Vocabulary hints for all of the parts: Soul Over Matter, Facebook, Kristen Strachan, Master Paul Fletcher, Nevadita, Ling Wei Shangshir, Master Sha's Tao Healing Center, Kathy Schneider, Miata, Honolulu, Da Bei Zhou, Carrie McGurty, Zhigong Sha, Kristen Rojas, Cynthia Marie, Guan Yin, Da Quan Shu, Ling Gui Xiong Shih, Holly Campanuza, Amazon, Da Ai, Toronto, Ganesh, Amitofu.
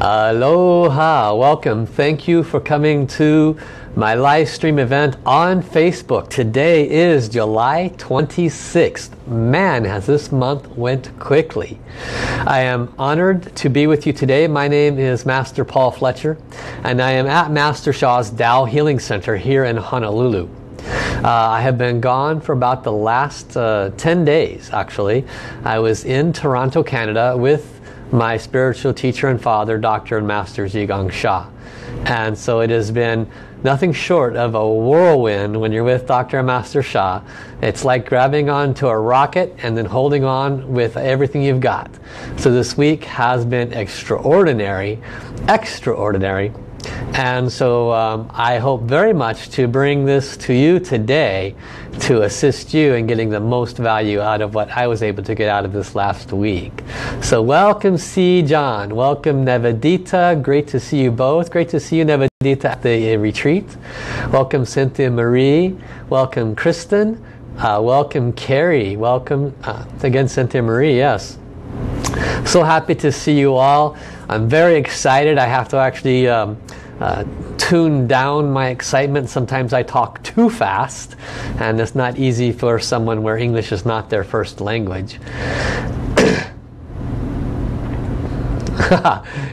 Aloha, welcome. Thank you for coming to my live stream event on Facebook. Today is July 26th. Man, has this month went quickly. I am honored to be with you today. My name is Master Paul Fletcher, and I am at Master Sha's Tao Healing Center here in Honolulu. I have been gone for about the last 10 days, actually. I was in Toronto, Canada with my spiritual teacher and father, Dr. and Master Zhigong Sha. And so it has been nothing short of a whirlwind when you're with Dr. and Master Sha. It's like grabbing onto a rocket and then holding on with everything you've got. So this week has been extraordinary, extraordinary. And so I hope very much to bring this to you today to assist you in getting the most value out of what I was able to get out of this last week. So welcome C. John, welcome Nevadita, great to see you both. Great to see you, Nevadita, at the retreat. Welcome Cynthia Marie, welcome Kristen, welcome Carrie, welcome again Cynthia Marie, yes. So happy to see you all. I'm very excited. I have to actually tune down my excitement. Sometimes I talk too fast, and it's not easy for someone where English is not their first language.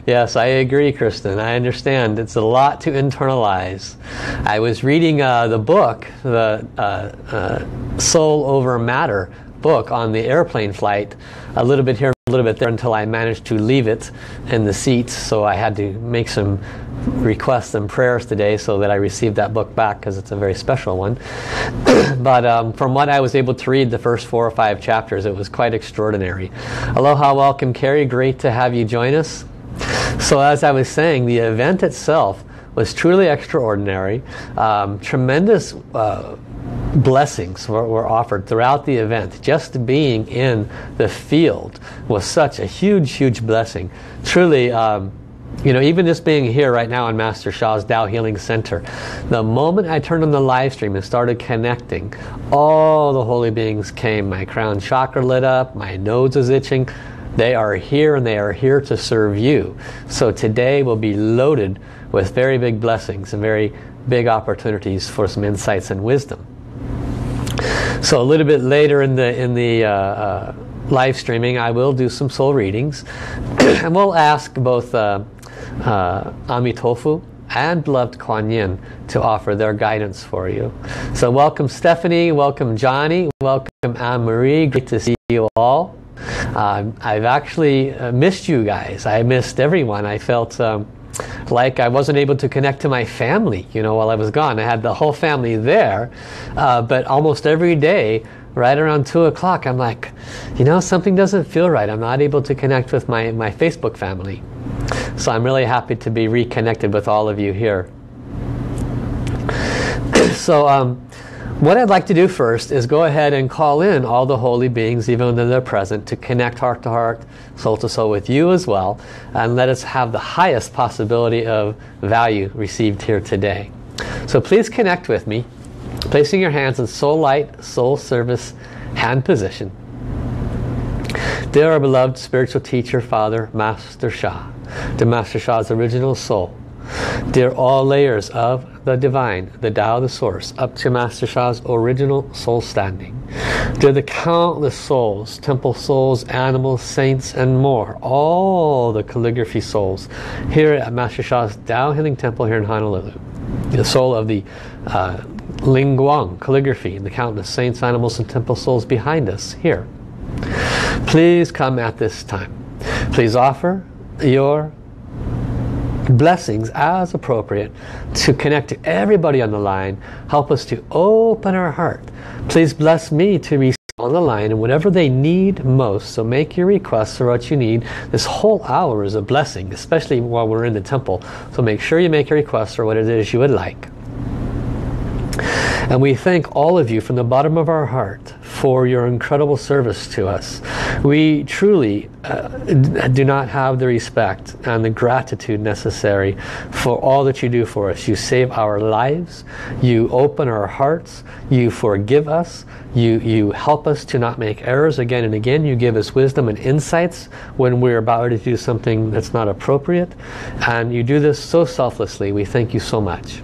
Yes, I agree, Kristen. I understand. It's a lot to internalize. I was reading the book, the Soul Over Matter book, on the airplane flight, a little bit here, a little bit there, until I managed to leave it in the seat. So I had to make some requests and prayers today so that I received that book back, because it's a very special one. But from what I was able to read, the first 4 or 5 chapters, it was quite extraordinary. Aloha, welcome Carrie, great to have you join us. So as I was saying, the event itself was truly extraordinary. Tremendous blessings were offered throughout the event. Just being in the field was such a huge, huge blessing. Truly, you know, even just being here right now in Master Sha's Tao Healing Center, the moment I turned on the live stream and started connecting, all the holy beings came. My crown chakra lit up, my nose was itching. They are here, and they are here to serve you. So today will be loaded with very big blessings and very big opportunities for some insights and wisdom. So a little bit later in the live streaming, I will do some soul readings, and we'll ask both Amitofu and beloved Guan Yin to offer their guidance for you. So welcome Stephanie, welcome Johnny, welcome Anne-Marie, great to see you all. I've actually missed you guys. I missed everyone. I felt like I wasn't able to connect to my family, you know, while I was gone. I had the whole family there, but almost every day, right around 2 o'clock, I'm like, you know, something doesn't feel right. I'm not able to connect with my Facebook family. So I'm really happy to be reconnected with all of you here. So what I'd like to do first is go ahead and call in all the holy beings, even though they're present, to connect heart to heart, soul to soul with you as well, and let us have the highest possibility of value received here today. So please connect with me, placing your hands in soul light, soul service, hand position. Dear our beloved spiritual teacher, Father, Master Sha, dear Master Sha's original soul, dear all layers of the divine, the Tao, the source, up to Master Sha's original soul standing. Dear the countless souls, temple souls, animals, saints, and more, all the calligraphy souls here at Master Sha's Tao Healing Temple here in Honolulu. The soul of the Ling Guang calligraphy, and the countless saints, animals, and temple souls behind us here. Please come at this time. Please offer your blessings as appropriate to connect to everybody on the line. Help us to open our heart. Please bless me to receive on the line and whatever they need most. So make your requests for what you need. This whole hour is a blessing, especially while we're in the temple. So make sure you make your requests for what it is you would like. And we thank all of you from the bottom of our heart for your incredible service to us. We truly do not have the respect and the gratitude necessary for all that you do for us. You save our lives, you open our hearts, you forgive us, you help us to not make errors again and again, you give us wisdom and insights when we're about to do something that's not appropriate, and you do this so selflessly. We thank you so much.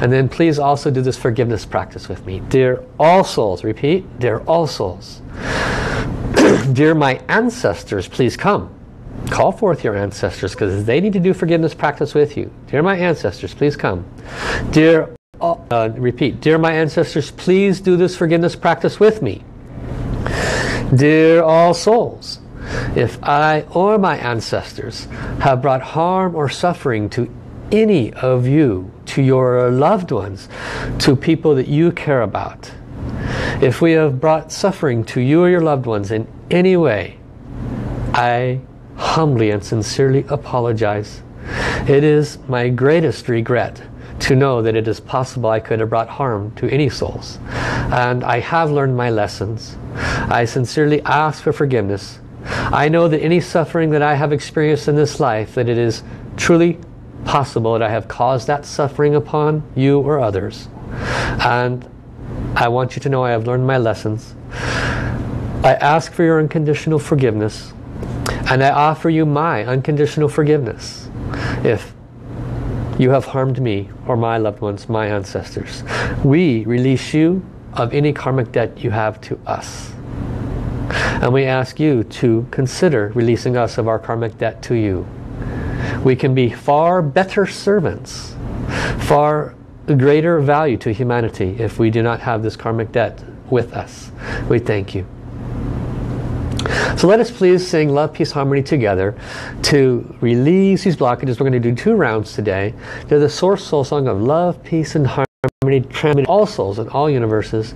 And then please also do this forgiveness practice with me. Dear all souls, repeat, dear all souls, dear my ancestors, please come. Call forth your ancestors, because they need to do forgiveness practice with you. Dear my ancestors, please come. Dear, repeat, dear my ancestors, please do this forgiveness practice with me. Dear all souls, if I or my ancestors have brought harm or suffering to any of you, to your loved ones, to people that you care about, if we have brought suffering to you or your loved ones in any way, I humbly and sincerely apologize. It is my greatest regret to know that it is possible I could have brought harm to any souls. And I have learned my lessons. I sincerely ask for forgiveness. I know that any suffering that I have experienced in this life, that it is truly possible that I have caused that suffering upon you or others. And I want you to know I have learned my lessons. I ask for your unconditional forgiveness. And I offer you my unconditional forgiveness if you have harmed me or my loved ones, my ancestors. We release you of any karmic debt you have to us. And we ask you to consider releasing us of our karmic debt to you. We can be far better servants, far greater value to humanity if we do not have this karmic debt with us. We thank you. So let us please sing Love, Peace, Harmony together to release these blockages. We're going to do 2 rounds today. They're the Source Soul Song of Love, Peace, and Harmony, transmitting all souls in all universes.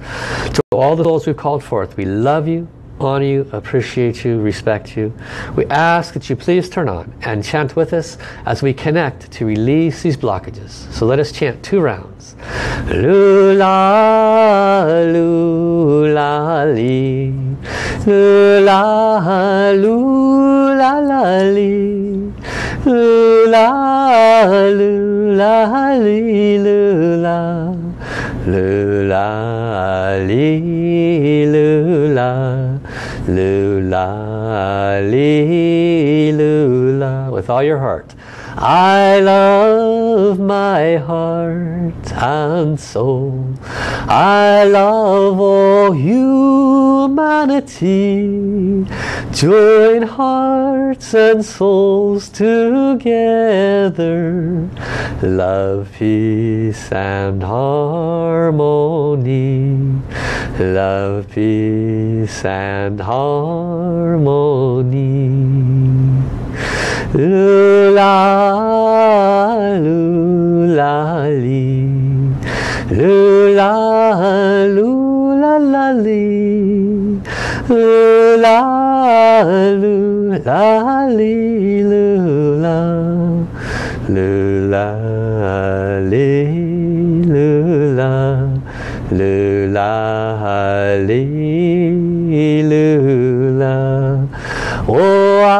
To all the souls we've called forth, we love you, honor you, appreciate you, respect you. We ask that you please turn on and chant with us as we connect to release these blockages. So let us chant 2 rounds. Lula, lula, li. Lula, lula, la, li. Lula, lula, li, lula. Lula, li, lula. Lula, li, lula. With all your heart. I love my heart and soul. I love all humanity. Join hearts and souls together. Love, peace, and harmony. Love, peace, and harmony. Lula, lula, li. Lula, lula, la, li. Lula, lula, li, lula. Lula, li, lula. Lula, li, lula. Oh, I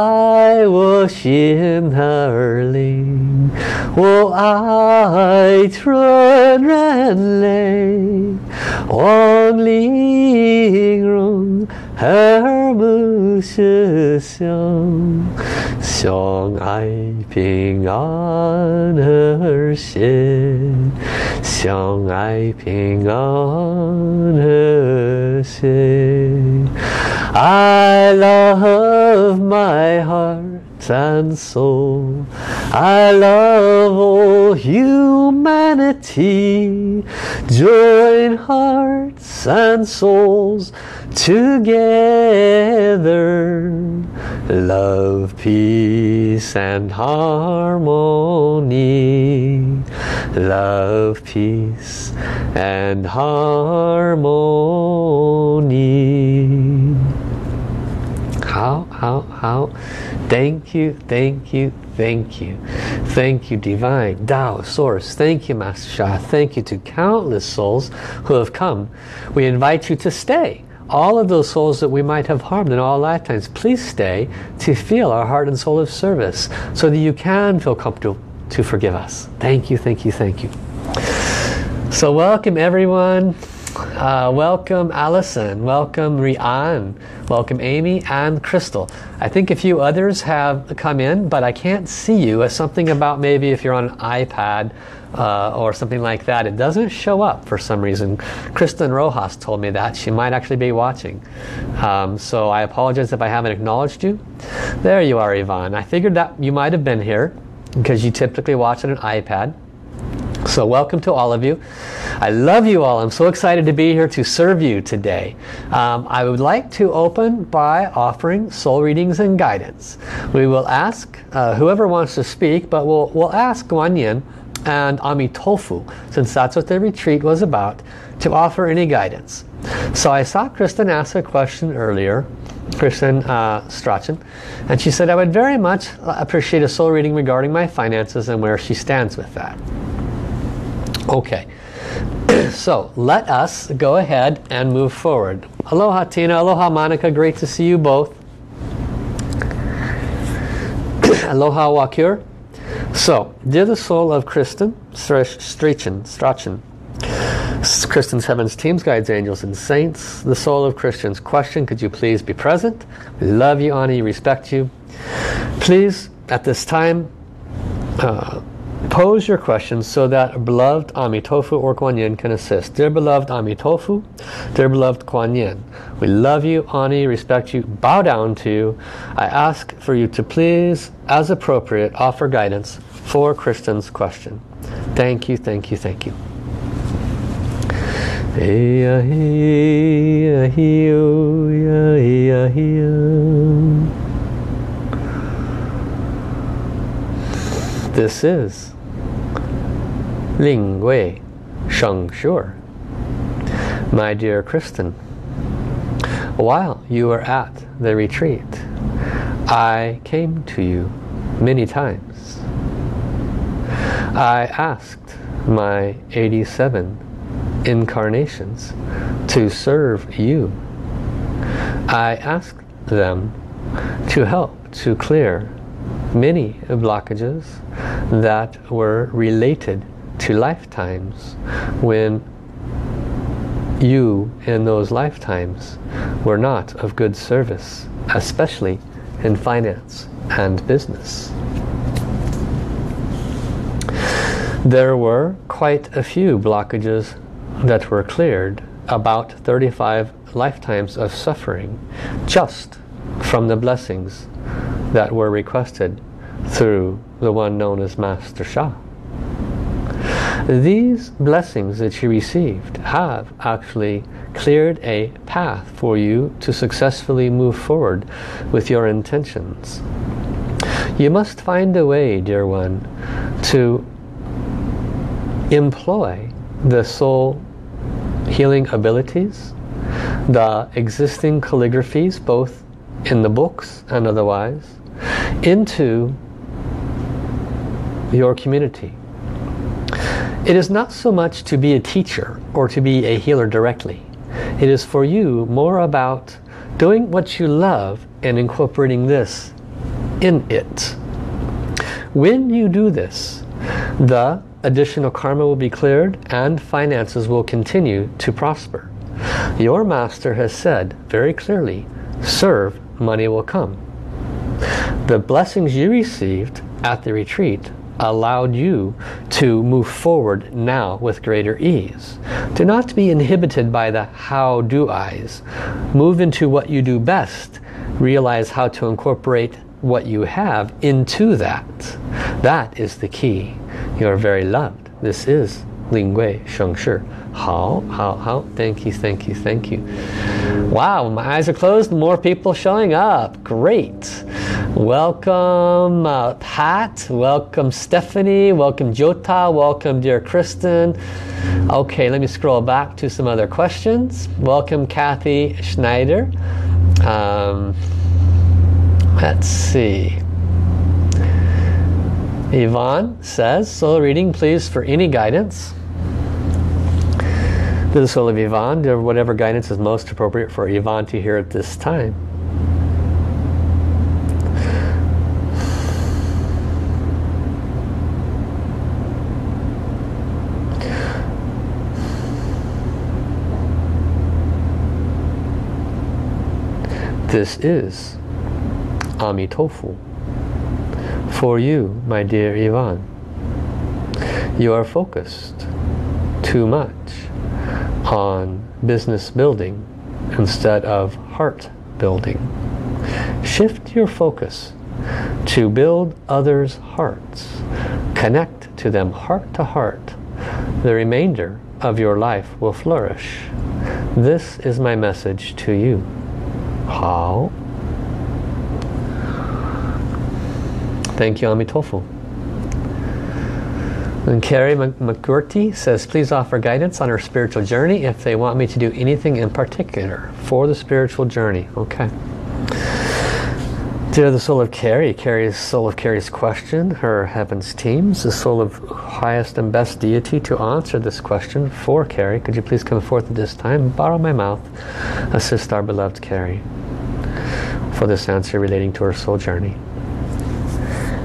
worship her, Ling. Oh, I turn and lay on Ling Rong, her Mu Shi Xiong. Xiong I ping on her shit. Xiong I ping on her shit. I love my heart and soul. I love all humanity. Join hearts and souls together. Love, peace, and harmony. Love, peace, and harmony. How, thank you, thank you, thank you. Thank you, Divine, Tao, Source. Thank you, Master Sha. Thank you to countless souls who have come. We invite you to stay. All of those souls that we might have harmed in all lifetimes, please stay to feel our heart and soul of service so that you can feel comfortable to forgive us. Thank you, thank you, thank you. So welcome everyone. Welcome Allison, welcome Rian, welcome Amy and Crystal. I think a few others have come in, but I can't see you. As something about maybe if you're on an iPad or something like that, it doesn't show up for some reason. Kristen Rojas told me that she might actually be watching. So I apologize if I haven't acknowledged you. There you are, Yvonne. I figured that you might have been here because you typically watch on an iPad. So welcome to all of you. I love you all. I'm so excited to be here to serve you today. I would like to open by offering soul readings and guidance. We will ask whoever wants to speak, but we'll ask Guan Yin and Amitofu, since that's what the retreat was about, to offer any guidance. So I saw Kristen ask a question earlier, Kristen Strachan, and she said, I would very much appreciate a soul reading regarding my finances and where she stands with that. Okay, so let us go ahead and move forward. Aloha Tina, aloha Monica, great to see you both. Aloha Wakir. So, dear the soul of Kristen Strachan, Kristen's Heavens, Teams, Guides, Angels and Saints, the soul of Christian's question, could you please be present? We love you, honor you, respect you. Please, at this time, pose your questions so that beloved Amitofu or Guan Yin can assist. Dear beloved Amitofu, dear beloved Guan Yin, we love you, honor you, respect you, bow down to you. I ask for you to please, as appropriate, offer guidance for Kristen's question. Thank you, thank you, thank you. This is Ling Wei Shangshir. My dear Kristen, while you were at the retreat, I came to you many times. I asked my 87 incarnations to serve you. I asked them to help to clear many blockages that were related to lifetimes when you in those lifetimes were not of good service, especially in finance and business. There were quite a few blockages that were cleared, about 35 lifetimes of suffering just from the blessings that were requested through the one known as Master Sha. These blessings that you received have actually cleared a path for you to successfully move forward with your intentions. You must find a way, dear one, to employ the soul healing abilities, the existing calligraphies, both in the books and otherwise, into your community. It is not so much to be a teacher or to be a healer directly. It is for you more about doing what you love and incorporating this in it. When you do this, the additional karma will be cleared and finances will continue to prosper. Your master has said very clearly, serve, money will come. The blessings you received at the retreat allowed you to move forward now with greater ease. Do not be inhibited by the how do I's. Move into what you do best. Realize how to incorporate what you have into that. That is the key. You are very loved. This is Ling Wei Shengshir. How, thank you, thank you, thank you. Wow, my eyes are closed, more people showing up. Great. Welcome Pat, welcome Stephanie, welcome Jyota, welcome dear Kristen. Okay, let me scroll back to some other questions. Welcome Kathy Schneider. Let's see. Yvonne says, soul reading please for any guidance. To the soul of Yvonne, do whatever guidance is most appropriate for Yvonne to hear at this time. This is Amitofu for you, my dear Yvonne. You are focused too much on business building instead of heart building. Shift your focus to build others' hearts. Connect to them heart to heart. The remainder of your life will flourish. This is my message to you. How? Thank you, Amitofu. And Carrie McGurty says, please offer guidance on our spiritual journey if they want me to do anything in particular for the spiritual journey. Okay. Dear the soul of Carrie, soul of Carrie's question, her heavens teams, the soul of highest and best deity to answer this question for Carrie. Could you please come forth at this time, borrow my mouth, assist our beloved Carrie for this answer relating to her soul journey.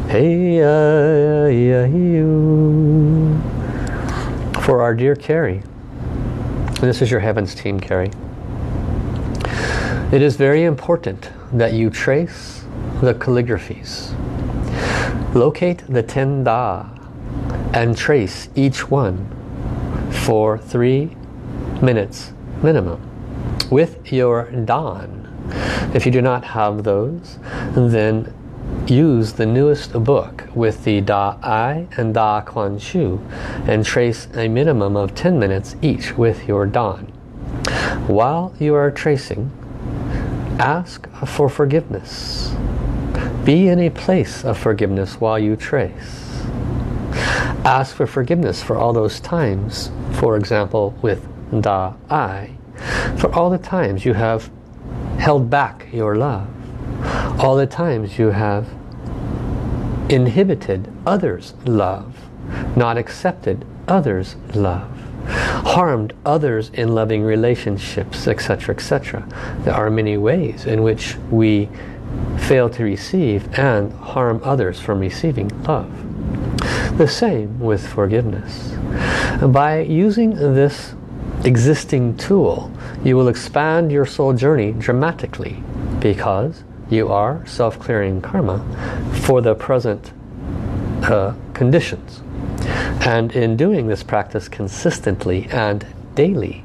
Hey, for our dear Carrie, this is your heavens team, Carrie. It is very important that you trace the calligraphies. Locate the 10 Da and trace each one for 3 minutes minimum with your Dan. If you do not have those, then use the newest book with the Da Ai and Da Quan Shu and trace a minimum of 10 minutes each with your Dan. While you are tracing, ask for forgiveness. Be in a place of forgiveness while you trace. Ask for forgiveness for all those times, for example with Da Ai, for all the times you have held back your love. All the times you have inhibited others' love, not accepted others' love, harmed others in loving relationships, etc., etc. There are many ways in which we fail to receive and harm others from receiving love. The same with forgiveness. By using this existing tool, you will expand your soul journey dramatically because you are self-clearing karma for the present conditions. And in doing this practice consistently and daily,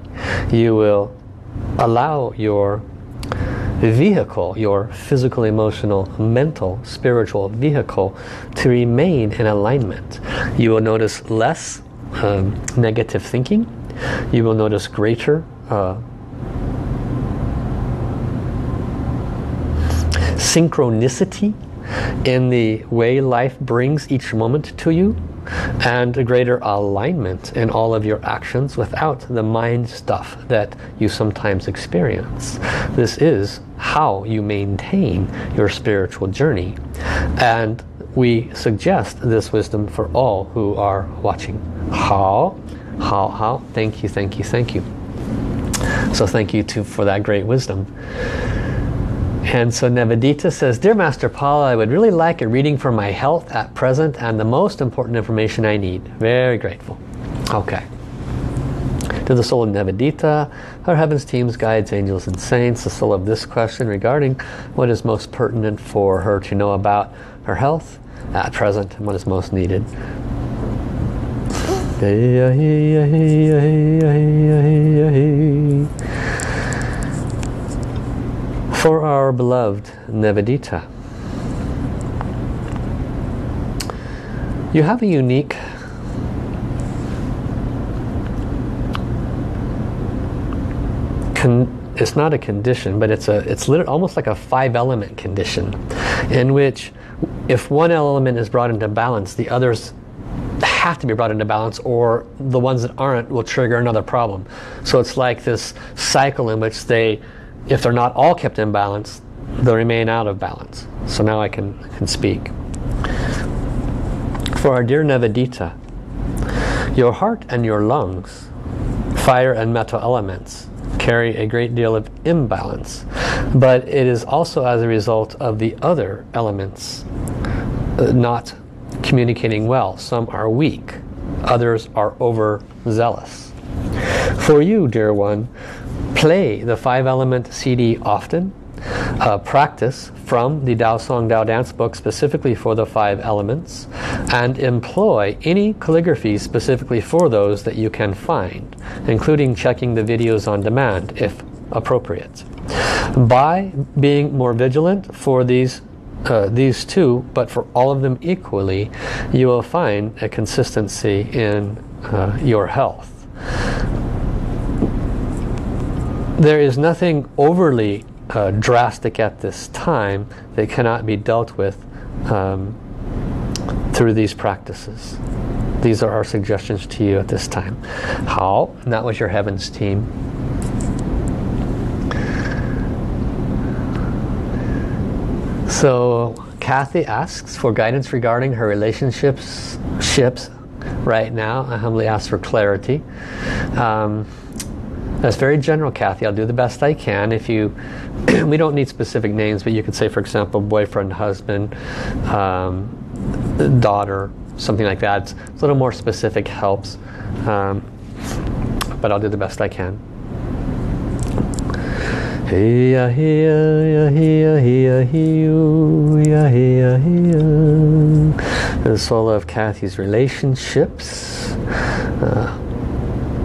you will allow your vehicle, your physical, emotional, mental, spiritual vehicle to remain in alignment. You will notice less negative thinking. You will notice greater synchronicity in the way life brings each moment to you, and a greater alignment in all of your actions without the mind stuff that you sometimes experience. This is how you maintain your spiritual journey, and we suggest this wisdom for all who are watching. How? Thank you. So thank you too for that great wisdom. And so Nevadita says, Dear Master Paul, I would really like a reading for my health at present and the most important information I need. Very grateful. Okay. To the soul of Nevadita, our heavens, teams, guides, angels, and saints, the soul of this question regarding what is most pertinent for her to know about her health at present and what is most needed. For our beloved Nevadita, you have a unique it's not a condition, but it's almost like a 5-element condition, in which if one element is brought into balance, the others have to be brought into balance, or the ones that aren't will trigger another problem. So it's like this cycle in which they, if they're not all kept in balance, they'll remain out of balance. So now I can speak. For our dear Navadita, your heart and your lungs, fire and metal elements, carry a great deal of imbalance, but it is also as a result of the other elements not communicating well. Some are weak, others are overzealous. For you, dear one, play the 5-element CD often. Practice from the Tao Song Tao Dance book specifically for the 5 elements, and employ any calligraphy specifically for those that you can find, including checking the videos on demand if appropriate. By being more vigilant for these two, but for all of them equally, you will find a consistency in your health. There is nothing overly drastic at this time that cannot be dealt with through these practices. These are our suggestions to you at this time. How? And that was your Heavens team. So Kathy asks for guidance regarding her relationships right now. I humbly ask for clarity. That's very general, Kathy. I'll do the best I can. If you, we don't need specific names, but you could say, for example, boyfriend, husband, daughter, something like that. It's a little more specific, helps. But I'll do the best I can. The soul of Kathy's relationships.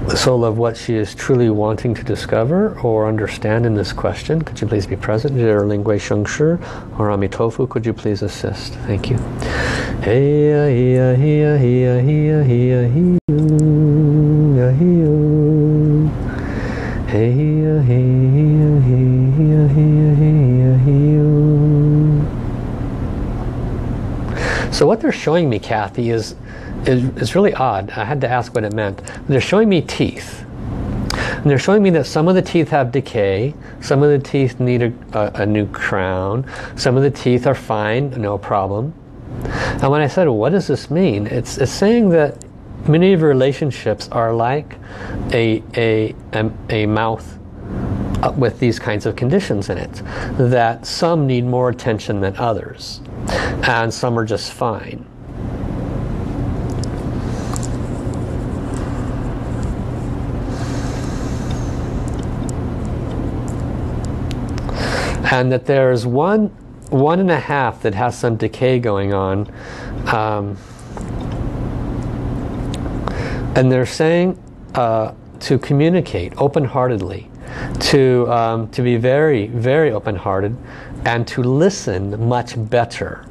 The soul of what she is truly wanting to discover or understand in this question. Could you please be present? Dear Ling Wei Shangshir or Amitofu, could you please assist? Thank you. So what they're showing me, Kathy, is it's really odd. I had to ask what it meant. They're showing me teeth. And they're showing me that some of the teeth have decay. Some of the teeth need a new crown. Some of the teeth are fine, no problem. And when I said, well, what does this mean? It's saying that many of your relationships are like a mouth with these kinds of conditions in it. That some need more attention than others. And some are just fine. And that there's one and a half that has some decay going on. And they're saying to communicate open-heartedly, to be very, very open-hearted, and to listen much better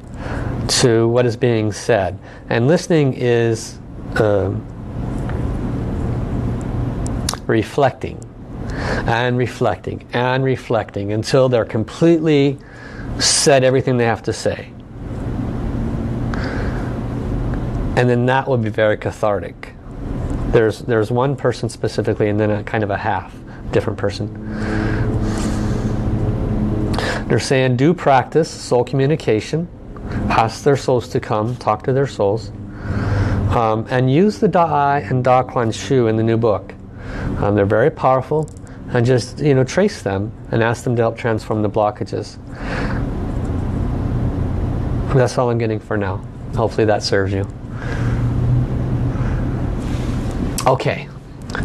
to what is being said. And listening is reflecting. And reflecting and reflecting until they're completely said everything they have to say, and then that will be very cathartic. There's one person specifically, and then a kind of a half different person. They're saying do practice soul communication, ask their souls to come talk to their souls, and use the Da'ai and Da Quan Shu in the new book. They're very powerful. And just, you know, trace them and ask them to help transform the blockages. That's all I'm getting for now. Hopefully that serves you. Okay.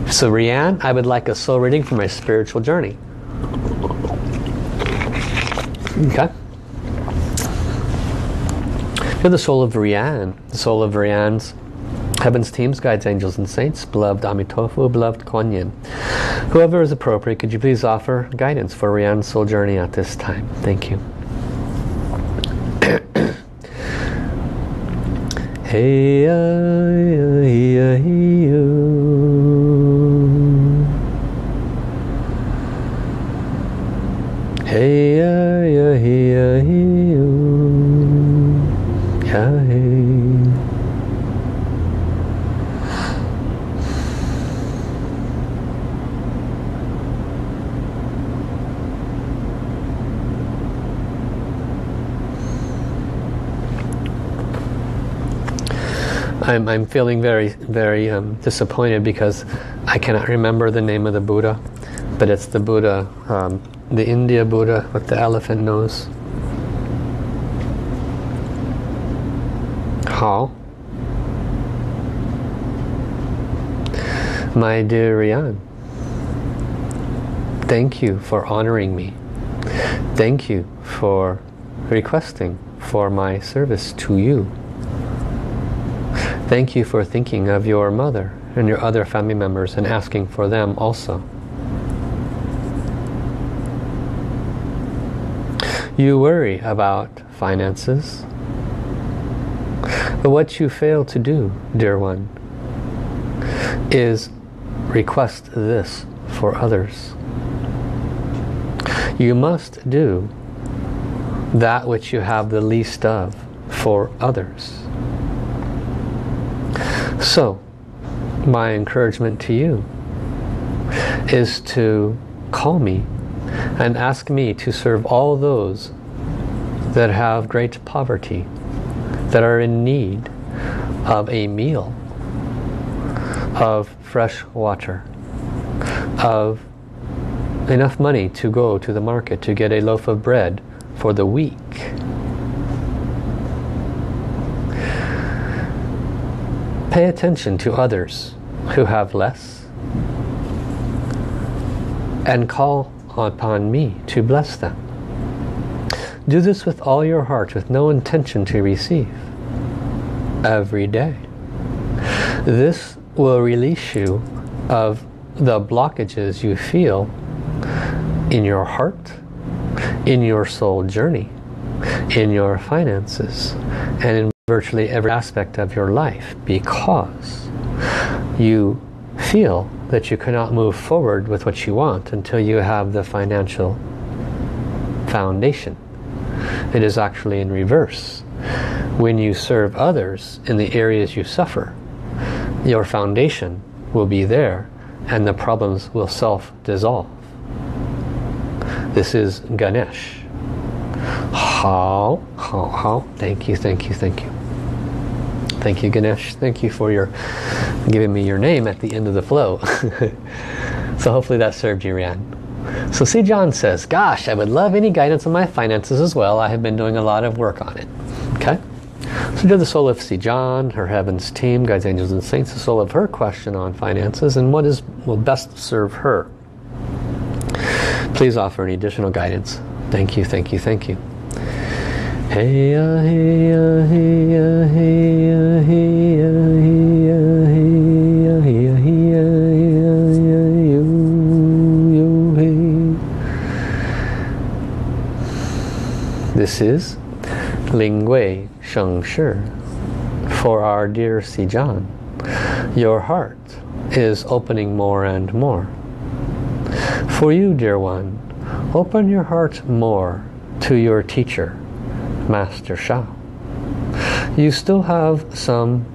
So Rianne, I would like a soul reading for my spiritual journey. Okay. You're the soul of Rianne. The soul of Rianne's Heaven's teams, guides, angels, and saints, beloved Amitofu, beloved Guan Yin. Whoever is appropriate, could you please offer guidance for Rianne's soul journey at this time? Thank you. I'm feeling very disappointed because I cannot remember the name of the Buddha, but it's the Buddha, the India Buddha with the elephant nose. How? My dear Rian, thank you for honoring me. Thank you for requesting for my service to you. Thank you for thinking of your mother and your other family members and asking for them also. You worry about finances. But what you fail to do, dear one, is request this for others. You must do that which you have the least of for others. So, my encouragement to you is to call me and ask me to serve all those that have great poverty, that are in need of a meal, of fresh water, of enough money to go to the market to get a loaf of bread for the week. Pay attention to others who have less and call upon me to bless them. Do this with all your heart, with no intention to receive, every day. This will release you of the blockages you feel in your heart, in your soul journey, in your finances, and in virtually every aspect of your life, because you feel that you cannot move forward with what you want until you have the financial foundation. It is actually in reverse. When you serve others in the areas you suffer, your foundation will be there and the problems will self-dissolve. This is Ganesh. How, thank you. Thank you, Ganesh. Thank you for your giving me your name at the end of the flow. So hopefully that served you, Rian. So C. John says, gosh, I would love any guidance on my finances as well. I have been doing a lot of work on it. Okay? So to the soul of C. John, her heavens team, guides, angels, and saints, the soul of her question on finances and what is will best serve her. Please offer any additional guidance. Thank you. Heya, heya, heya, heya, heya, heya, heya, heya. This is Ling Wei Shangshir for our dear Sijan. Your heart is opening more and more. For you, dear one, open your heart more to your teacher, Master Sha. You still have some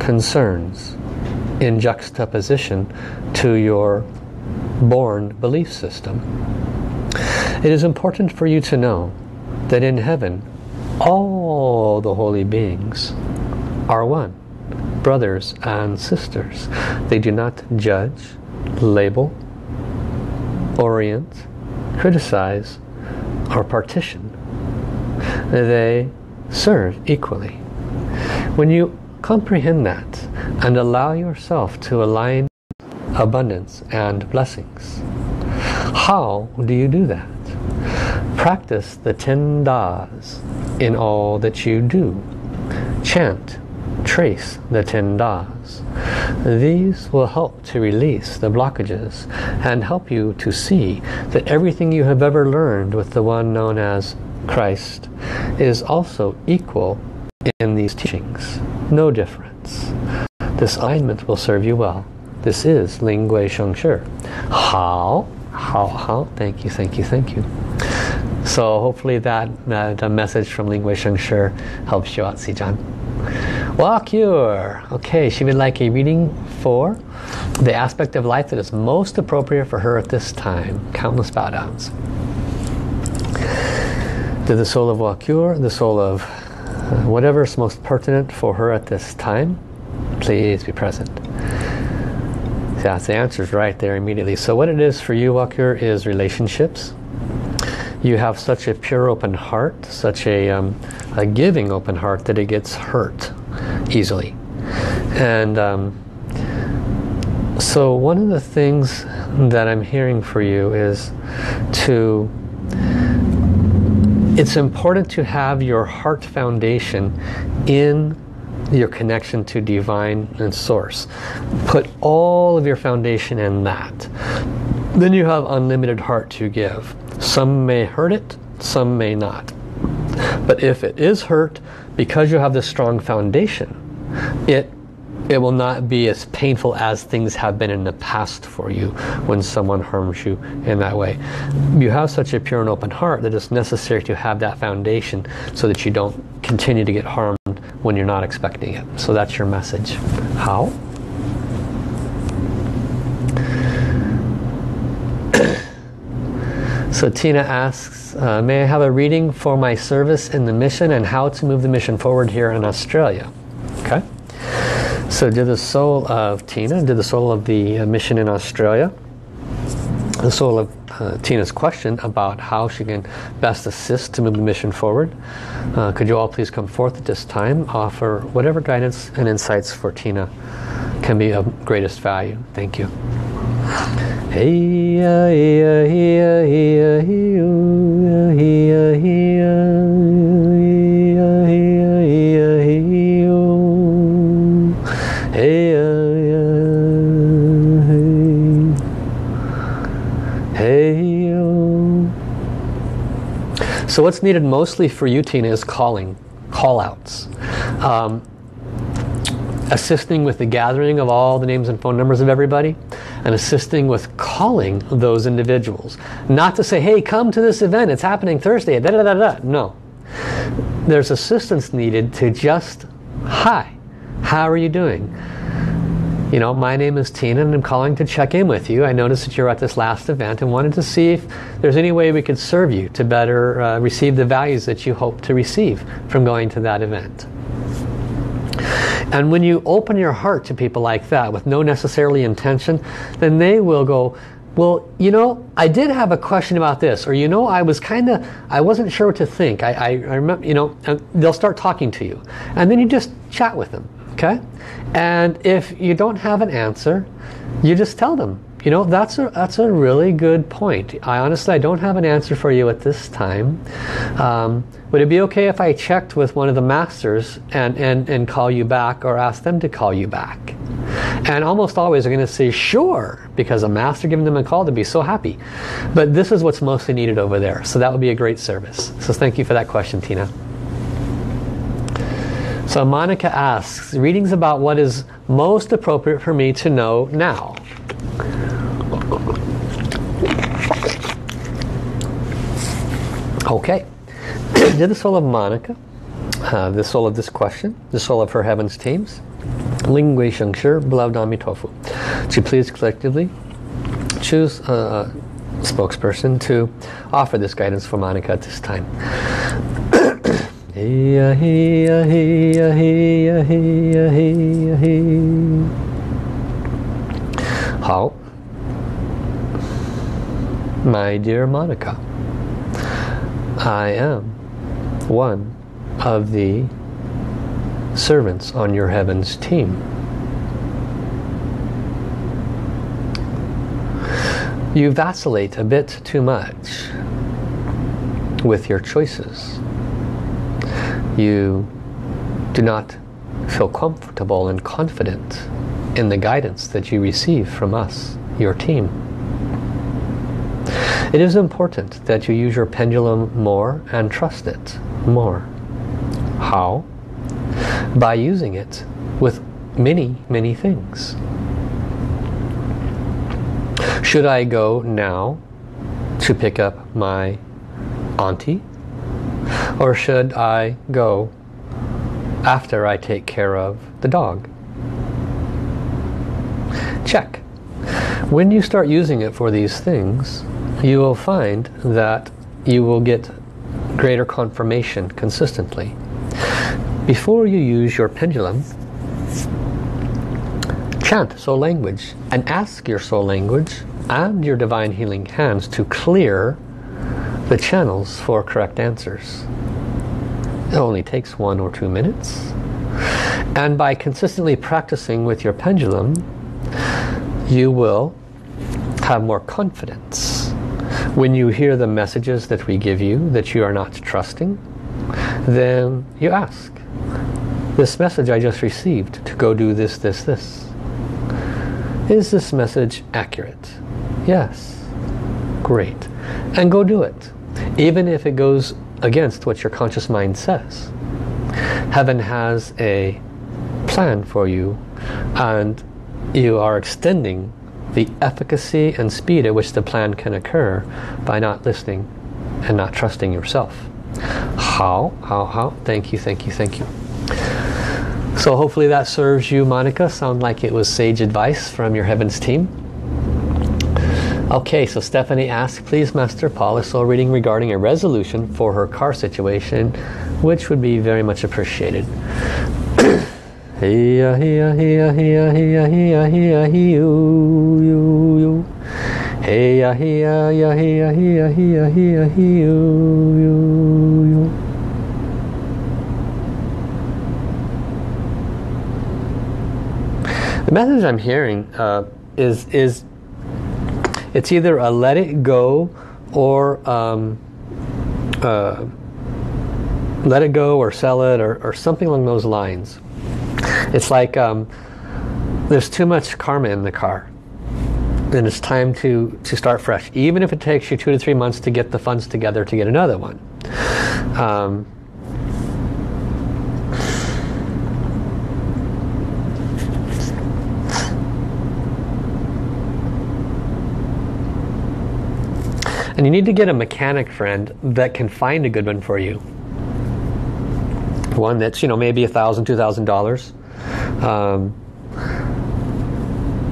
concerns in juxtaposition to your born belief system. It is important for you to know that in heaven, all the holy beings are one, brothers and sisters. They do not judge, label, orient, criticize, or partition. They serve equally. When you comprehend that and allow yourself to align abundance and blessings, how do you do that? Practice the 10 Das in all that you do. Chant, trace the 10 Das. These will help to release the blockages and help you to see that everything you have ever learned with the one known as Christ is also equal in these teachings. No difference. This alignment will serve you well. This is Ling Gui Xiong Shih. How, thank you. So hopefully that message from Ling Wei Shengshir helps you out, Sijan. Well, Cure. Okay, she would like a reading for the aspect of life that is most appropriate for her at this time. Countless bow downs. To the soul of Wakur, the soul of whatever is most pertinent for her at this time. Please be present. Yeah, the answer's right there immediately. So what it is for you, Walker, is relationships. You have such a pure open heart, such a giving open heart, that it gets hurt easily. And so one of the things that I'm hearing for you is to... It's important to have your heart foundation in your connection to divine and source. Put all of your foundation in that. Then you have unlimited heart to give. Some may hurt it, some may not. But if it is hurt, because you have this strong foundation, it will not be as painful as things have been in the past for you when someone harms you in that way. You have such a pure and open heart that it's necessary to have that foundation so that you don't continue to get harmed when you're not expecting it. So that's your message. How? So Tina asks, may I have a reading for my service in the mission and how to move the mission forward here in Australia? Okay. So to the soul of Tina, to the soul of the mission in Australia, the soul of Tina's question about how she can best assist to move the mission forward, could you all please come forth at this time, offer whatever guidance and insights for Tina can be of greatest value. Thank you. So what's needed mostly for you, Tina, is calling, call-outs. Assisting with the gathering of all the names and phone numbers of everybody, and assisting with calling those individuals. Not to say, hey, come to this event, it's happening Thursday, da da da da. No. There's assistance needed to just, hi, how are you doing? You know, my name is Tina and I'm calling to check in with you. I noticed that you're at this last event and wanted to see if there's any way we could serve you to better receive the values that you hope to receive from going to that event. And when you open your heart to people like that with no necessarily intention, then they will go, well, you know, I did have a question about this, or you know, I was kind of, I wasn't sure what to think. I remember, you know, and they'll start talking to you. And then you just chat with them, okay? And if you don't have an answer, you just tell them, you know, that's a really good point. I honestly don't have an answer for you at this time. Would it be okay if I checked with one of the masters and call you back, or ask them to call you back? And almost always they're going to say sure, because a master giving them a call, to be so happy. But this is what's mostly needed over there. So that would be a great service. So thank you for that question, Tina. So Monica asks, readings about what is most appropriate for me to know now. Okay. To the soul of Monica, the soul of this question, the soul of her heavens teams, Ling Wei Shangshir, beloved Amitofu, would you please collectively choose a spokesperson to offer this guidance for Monica at this time? How? My dear Monica, I am one of the servants on your heavens team. You vacillate a bit too much with your choices. You do not feel comfortable and confident in the guidance that you receive from us, your team. It is important that you use your pendulum more and trust it more. How? By using it with many, many things. Should I go now to pick up my auntie? Or should I go after I take care of the dog? Check. When you start using it for these things, you will find that you will get greater confirmation consistently. Before you use your pendulum, chant soul language and ask your soul language and your divine healing hands to clear the channels for correct answers. It only takes 1 or 2 minutes. And by consistently practicing with your pendulum, you will have more confidence. When you hear the messages that we give you that you are not trusting, then you ask, this message I just received to go do this, this, this. Is this message accurate? Yes. Great. And go do it. Even if it goes against what your conscious mind says. Heaven has a plan for you, and you are extending the efficacy and speed at which the plan can occur by not listening and not trusting yourself. How? Thank you, thank you, thank you. So hopefully that serves you, Monica. Sound like it was sage advice from your Heavens team. Okay, so Stephanie asked, please Master Paul, a soul reading regarding a resolution for her car situation, which would be very much appreciated. The message I'm hearing is it's either a let it go or let it go or sell it or something along those lines. It's like there's too much karma in the car, and it's time to start fresh, even if it takes you 2 to 3 months to get the funds together to get another one. And you need to get a mechanic friend that can find a good one for you. One that's, you know, maybe $1,000, $2,000.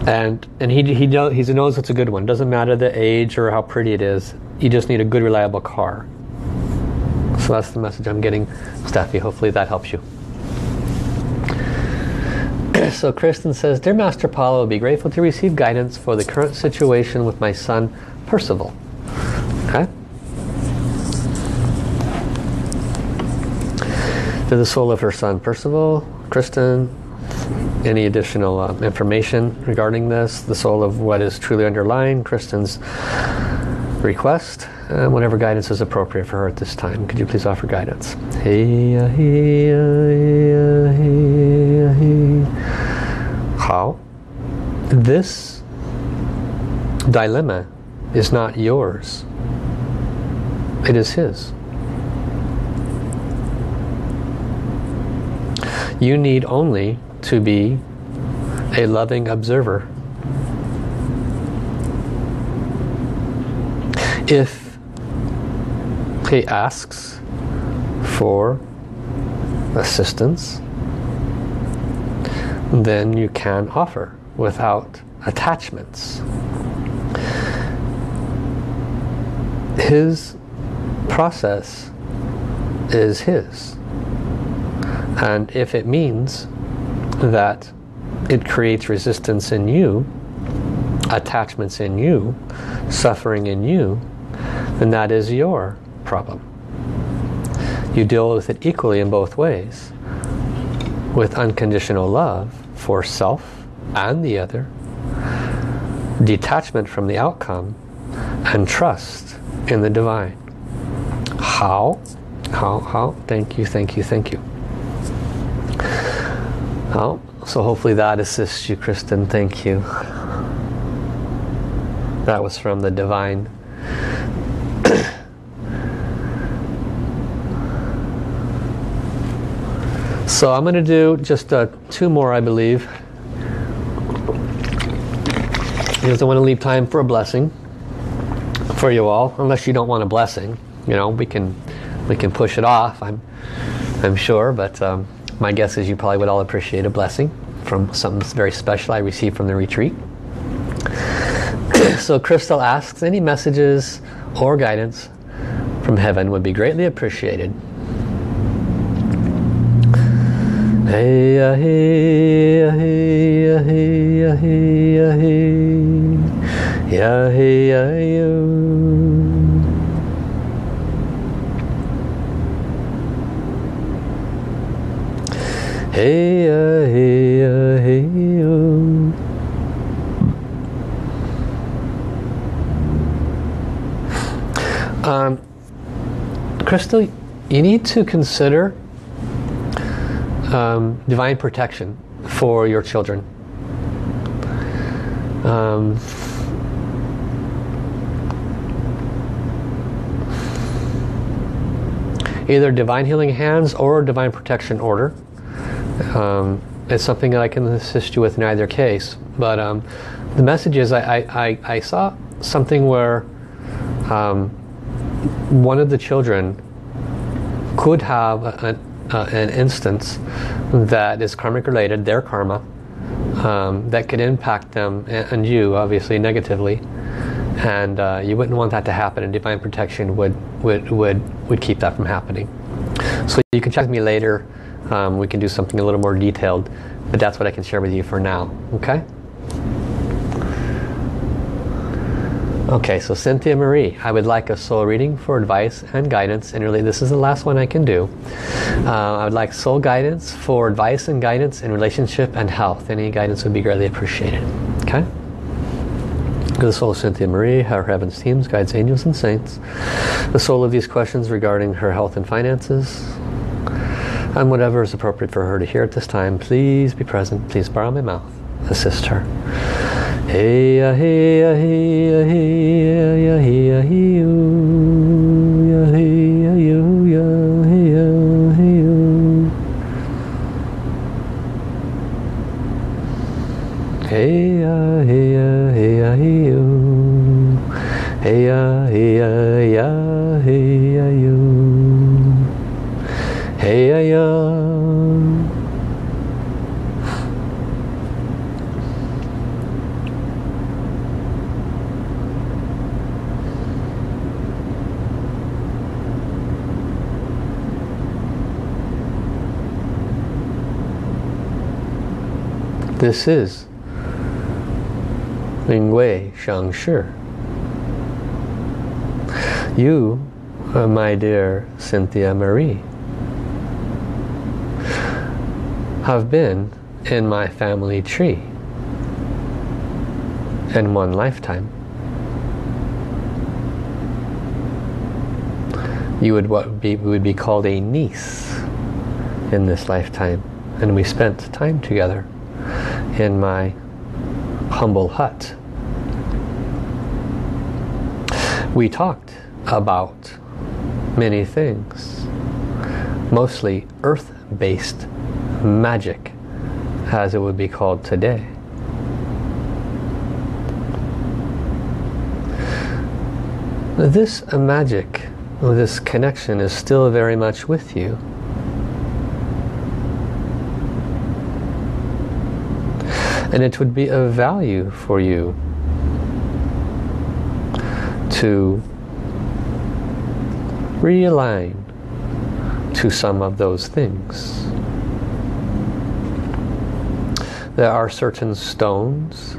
And he knows it's a good one. Doesn't matter the age or how pretty it is. You just need a good, reliable car. So that's the message I'm getting, Steffi. Hopefully that helps you. So Kristen says, Dear Master Paul, I would be grateful to receive guidance for the current situation with my son, Percival. Okay. To the soul of her son, Percival. Kristen, any additional information regarding this? The soul of what is truly underlying Kristen's request, whenever guidance is appropriate for her at this time. Could you please offer guidance? How? This dilemma is not yours. It is his. You need only to be a loving observer. If he asks for assistance, then you can offer without attachments. His process is his. And if it means that it creates resistance in you, attachments in you, suffering in you, then that is your problem. You deal with it equally in both ways, with unconditional love for self and the other, detachment from the outcome, and trust in the divine. How? Thank you. Oh, so hopefully that assists you, Kristen. Thank you. That was from the divine. So I'm going to do just 2 more, I believe, because I want to leave time for a blessing for you all. Unless you don't want a blessing, you know, we can push it off. I'm sure, but. My guess is you probably would all appreciate a blessing from something very special I received from the retreat. So Crystal asks, any messages or guidance from heaven would be greatly appreciated. Hey, hey, hey, hey, Crystal, you need to consider divine protection for your children. Either divine healing hands or divine protection order. It's something that I can assist you with in either case. But the message is I saw something where one of the children could have an instance that is karmic related, their karma, that could impact them and you obviously negatively, and you wouldn't want that to happen, and divine protection would keep that from happening. So you can check with me later. We can do something a little more detailed, but that's what I can share with you for now. Okay. Okay, so Cynthia Marie, I would like a soul reading for advice and guidance, and really this is the last one I can do. I would like soul guidance for advice and guidance in relationship and health. Any guidance would be greatly appreciated. Okay? The soul of Cynthia Marie, her heavens, teams, guides, angels, and saints. The soul of these questions regarding her health and finances. And whatever is appropriate for her to hear at this time, please be present. Please borrow my mouth. Assist her. Hey, hey, hey, hey, hey, hey, hey, This is Ling Wei Shangshir. You, my dear Cynthia Marie, have been in my family tree in one lifetime. You would would be called a niece in this lifetime, and we spent time together in my humble hut. We talked about many things, mostly earth-based magic, as it would be called today. This magic, this connection, is still very much with you. And it would be of value for you to realign to some of those things. There are certain stones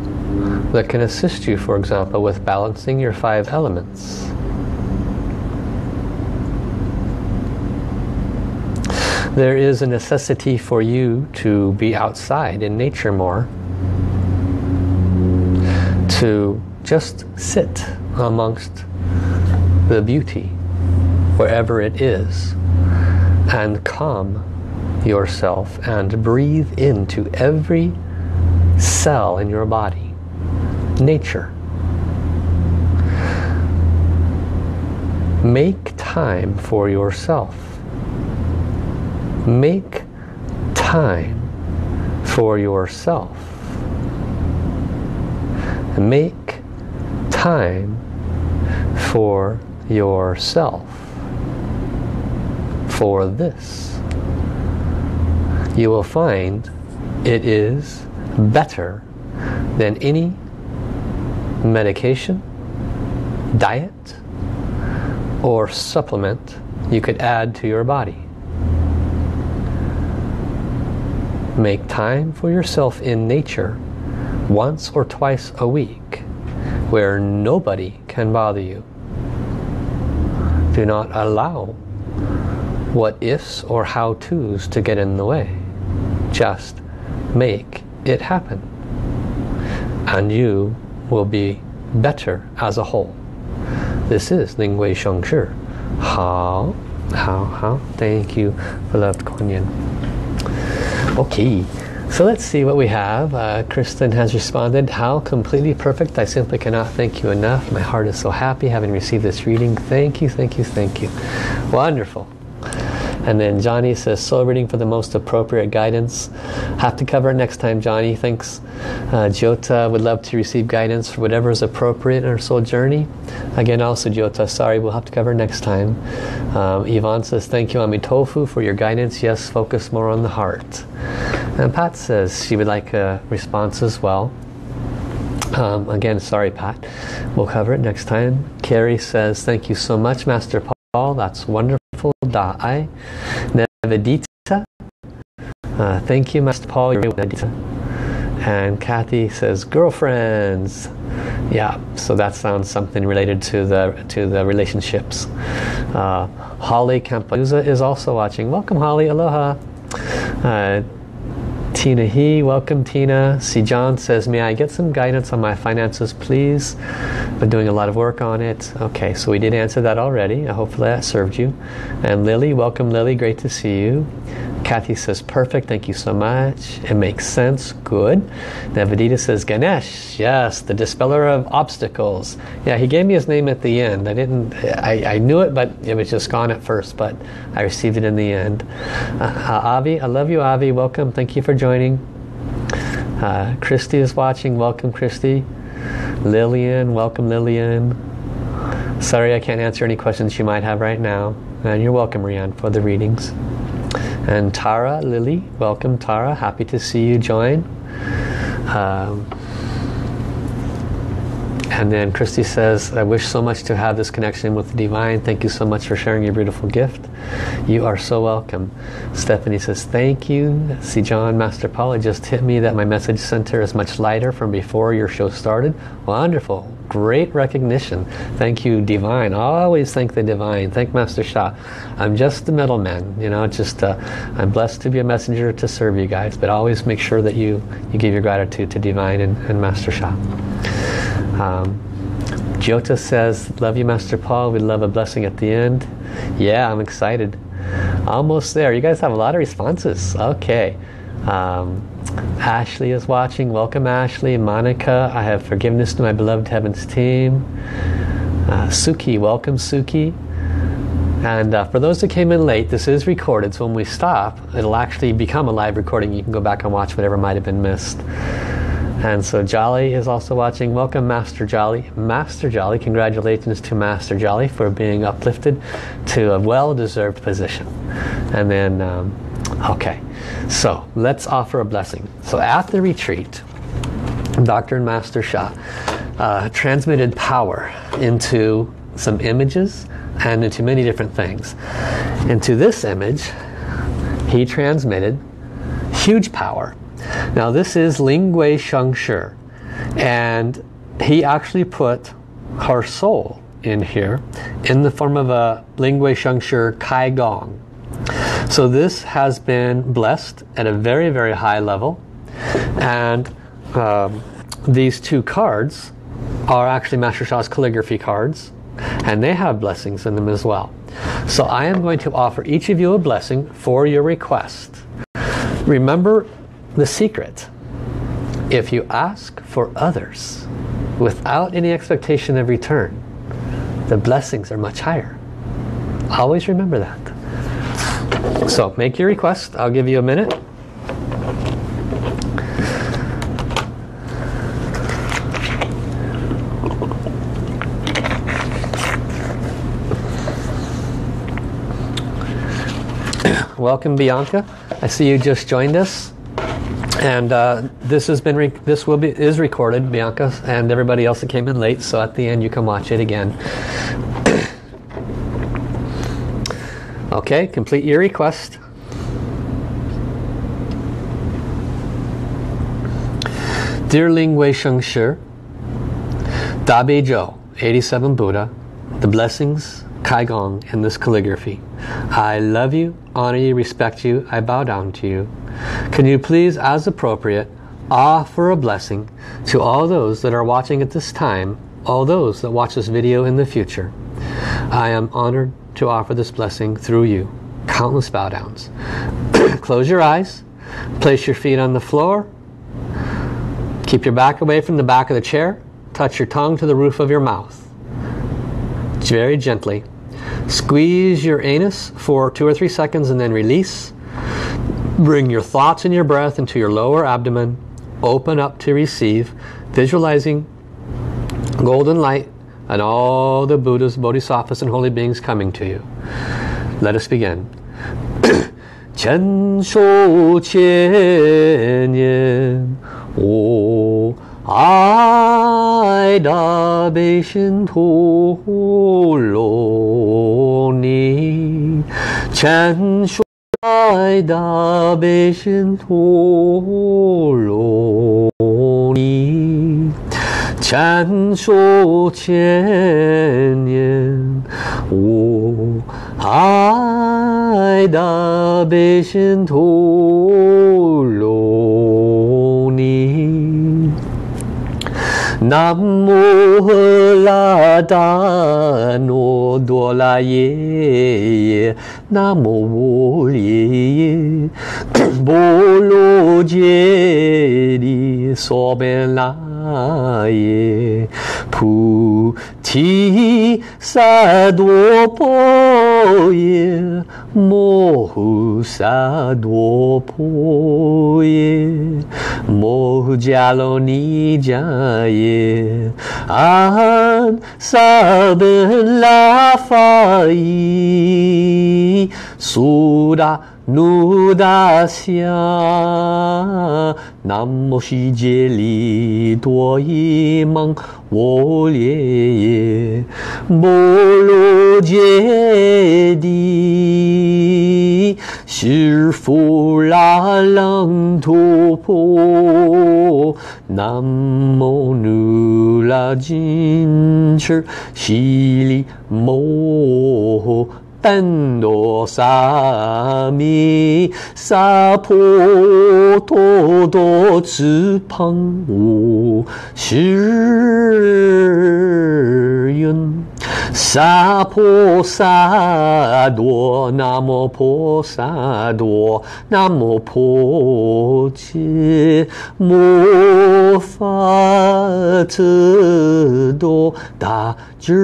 that can assist you, for example, with balancing your 5 elements. There is a necessity for you to be outside in nature more, to just sit amongst the beauty, wherever it is, and calm yourself and breathe into every cell in your body. Nature. Make time for yourself. Make time for yourself. Make time for yourself. For this, you will find it is better than any medication, diet, or supplement you could add to your body. Make time for yourself in nature once or twice a week where nobody can bother you. Do not allow what ifs or how to's to get in the way. Just make it happen. And you will be better as a whole. This is Ling Wei Shangshir. How. Thank you, beloved Guan Yin. Okay. So let's see what we have. Kristen has responded, how completely perfect. I simply cannot thank you enough. My heart is so happy having received this reading. Thank you, thank you, thank you. Wonderful. And then Johnny says, soul reading for the most appropriate guidance. Have to cover it next time, Johnny. Thanks. Jyota would love to receive guidance for whatever is appropriate in her soul journey. Again, also Jyota, sorry, we'll have to cover it next time. Yvonne says, thank you, Amitofu, for your guidance. Yes, focus more on the heart. And Pat says she would like a response as well. Again, sorry, Pat. We'll cover it next time. Carrie says, thank you so much, Master Paul. That's wonderful. Da'ai. Navedita. Thank you, Master Paul. And Kathy says, girlfriends. Yeah, so that sounds something related to the relationships. Holly Campanuza is also watching. Welcome, Holly. Aloha. Tina He. Welcome, Tina. Sijan says, may I get some guidance on my finances, please? Been doing a lot of work on it. Okay, so we did answer that already. Hopefully that served you. And Lily, welcome, Lily. Great to see you. Kathy says, perfect. Thank you so much. It makes sense. Good. Navedita says, Ganesh. Yes, the dispeller of obstacles. Yeah, he gave me his name at the end. I knew it, but it was just gone at first, but I received it in the end. Avi, I love you, Avi. Welcome. Thank you for joining. Christy is watching. Welcome, Christy. Lillian, welcome Lillian. Sorry I can't answer any questions you might have right now. And you're welcome, Rian, for the readings. And Tara, Lily, welcome Tara. Happy to see you join. And then Christy says, I wish so much to have this connection with the Divine. Thank you so much for sharing your beautiful gift. You are so welcome. Stephanie says, thank you. See, John, Master Paul, it just hit me that my message center is much lighter from before your show started. Wonderful. Great recognition. Thank you, Divine. I always thank the Divine. Thank Master Sha. I'm just the middleman, you know, just I'm blessed to be a messenger to serve you guys, but always make sure that you give your gratitude to Divine and Master Sha. Jyota says, love you, Master Paul. We'd love a blessing at the end. Yeah, I'm excited. Almost there. You guys have a lot of responses. Okay. Ashley is watching. Welcome, Ashley. Monica, I have forgiveness to my beloved Heavens team. Suki, welcome, Suki. And for those that came in late, this is recorded. So when we stop, it'll actually become a live recording. You can go back and watch whatever might have been missed. And so Jolly is also watching. Welcome, Master Jolly. Master Jolly, congratulations to Master Jolly for being uplifted to a well-deserved position. And then, okay, so let's offer a blessing. So at the retreat, Dr. and Master Sha transmitted power into some images and into many different things. Into this image, he transmitted huge power. Now this is Ling Wei Shangshir, and he actually put her soul in here in the form of a Ling Wei Shangshir Kai Gong. So this has been blessed at a very, very high level, and these two cards are actually Master Sha's calligraphy cards, and they have blessings in them as well. So I am going to offer each of you a blessing for your request. Remember the secret: if you ask for others without any expectation of return, the blessings are much higher. Always remember that. So make your request. I'll give you a minute. Welcome, Bianca. I see you just joined us. And this has been is recorded, Bianca, and everybody else that came in late. So at the end, you can watch it again. Okay, complete your request. Dear Ling Wei Shangshir, Da Bei Zhou, 87 Buddha, the blessings, Kai Gong, and this calligraphy. I love you, honor you, respect you, I bow down to you. Can you please, as appropriate, offer a blessing to all those that are watching at this time, all those that watch this video in the future. I am honored to offer this blessing through you. Countless bow downs. Close your eyes, place your feet on the floor, keep your back away from the back of the chair, touch your tongue to the roof of your mouth. Very gently. Squeeze your anus for 2 or 3 seconds and then release. Bring your thoughts and your breath into your lower abdomen. Open up to receive, visualizing golden light and all the Buddhas, Bodhisattvas, and holy beings coming to you. Let us begin. Chen shou qian yin wo ai da bei shin tu lo ni chen shou ai da bei shin tu lo ni Chen shou qian yin wo ai da bei shin tu lo ni Nam mô la đà no đô la ye Nam mô vô ye Bồ lô je di so ben la ye Pu ti sa đô po ye Mô hu sa đô po ye Mô hu ja lo ni ja ye An sabun la fai Suda nuda xia Nam mô Shi Je Li Tuo Yi Mang Wo Lie Ye Bo Lo Je Di Shi Fu La Lang Tu Po Nam mô Nu La Jin Chir Shi Li Mo Bendo sa mi sa po to do zi pang wu shi yun sa po sa do namo po sa do namo po chi mo fa zi do da zhi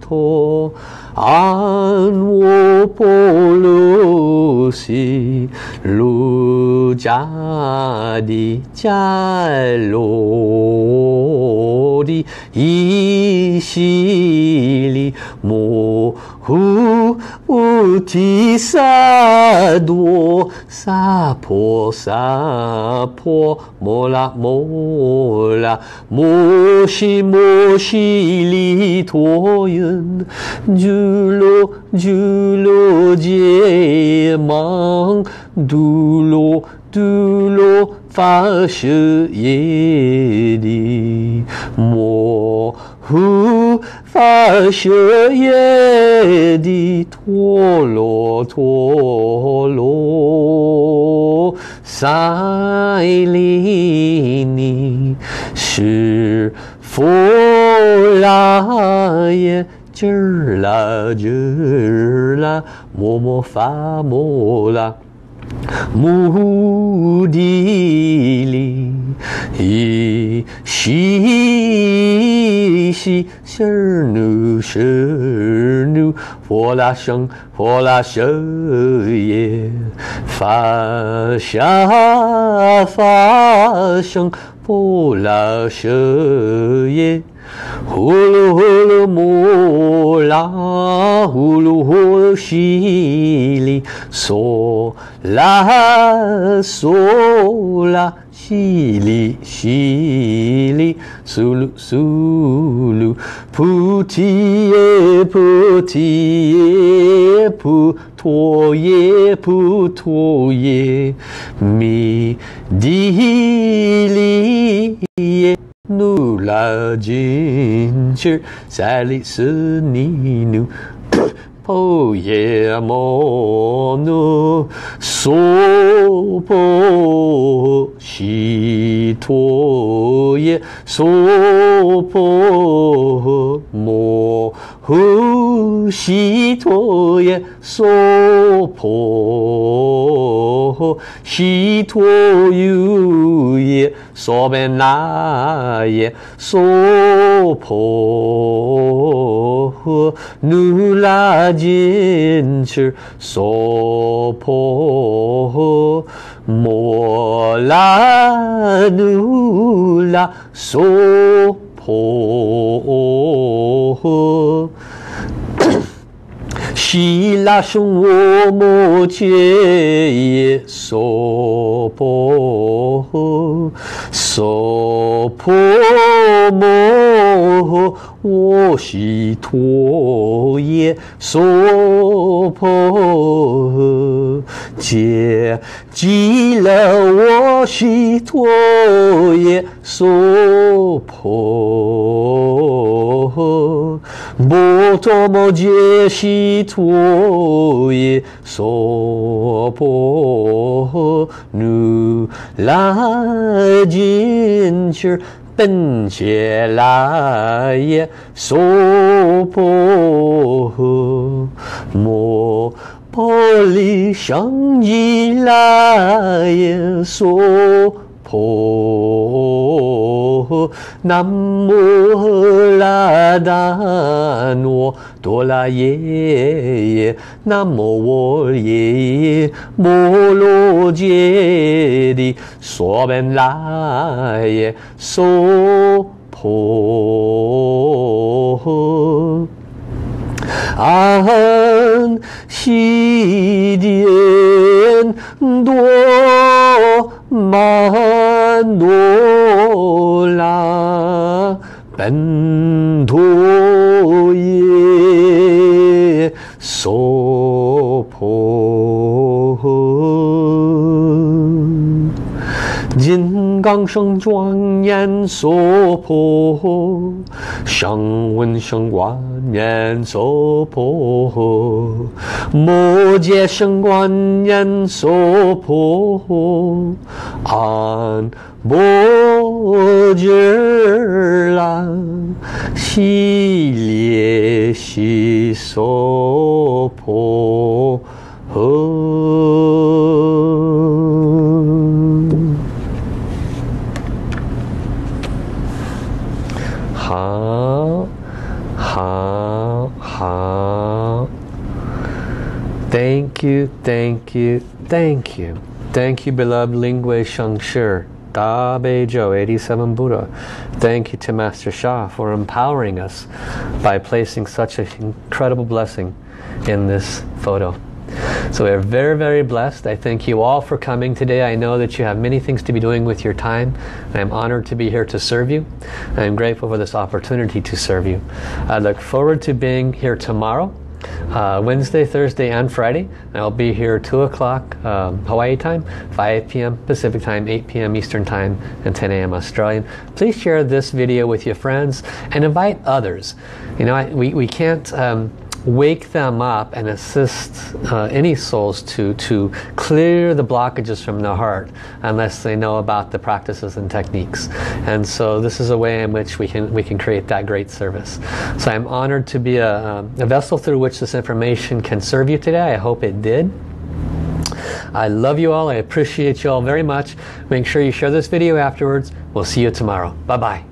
to An wo po lu si lu ja lo di yi shi li mo hu u ti sa do sa po mo la mo shi li to yun Julo je mang dulo fa shi ye di mo hu fa shi ye di to lo sai li ni shi fu la ye Jir la, mo fa mo la, mu di li, yi shi shi nu, fo la sheng ye, fa sha fa sheng, fo la she ye. Hulu hulu mula, hulu hulu shili, sola, shili, shili, sulu, sulu, putie, putie, putoye, putoye, mi, dili, Nu la jin chir sali su ni nu po ye mo nu so po shi to ye so po mo hu shi to ye so po shi to yu ye so ben na ye so po nu la jin chir so po mo la nu la so po She la shung wo mo che ye so po so po mo wo shi to ye so po jie ji la wo shi to ye so po bo to mo jie shi to ye so po nu la jin chir ben jie la ye so po mo po li shang ji la ye so po nam mô la đà no đô la ye nam mô wo ye mô lô je di so ben la ye so po an xi dian đô Man do la ben do ye so po jin gang sheng zhuang yan so po shang wen sheng guan yan so po mo jie sheng guan yan so po an bo zhi la xi lie xi so po Thank you, thank you, thank you. Thank you, beloved Ling Wei Shangshir, Da Bei Zhou, 87 Buddha. Thank you to Master Sha for empowering us by placing such an incredible blessing in this photo. So we're very, very blessed. I thank you all for coming today. I know that you have many things to be doing with your time. I'm honored to be here to serve you. I'm grateful for this opportunity to serve you. I look forward to being here tomorrow, Wednesday, Thursday, and Friday. I'll be here 2 o'clock Hawaii time, 5 p.m. Pacific time, 8 p.m. Eastern time, and 10 a.m. Australian. Please share this video with your friends and invite others. You know, we can't wake them up and assist any souls to clear the blockages from the heart unless they know about the practices and techniques. And so this is a way in which we can create that great service. So I'm honored to be a vessel through which this information can serve you today. I hope it did. I love you all. I appreciate you all very much. Make sure you share this video afterwards. We'll see you tomorrow. Bye-bye.